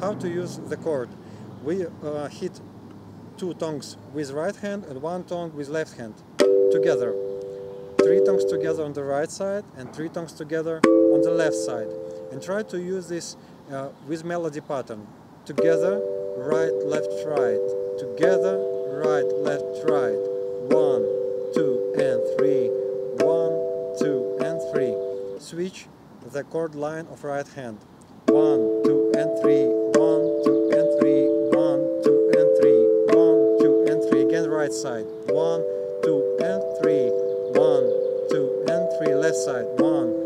How to use the chord? We hit two tongues with right hand and one tongue with left hand together. Three tongues together on the right side and three tongues together on the left side. And try to use this with melody pattern. Together, right, left, right. Together, right, left, right. 1, 2, and 3. 1, 2, and 3. Switch the chord line of right hand. 1, 2, and 3. 1, 2, and 3. 1, 2, and 3. 1, 2, and 3. Again, right side. 1, 2, and 3. 1, 2, and 3. Left side. 1.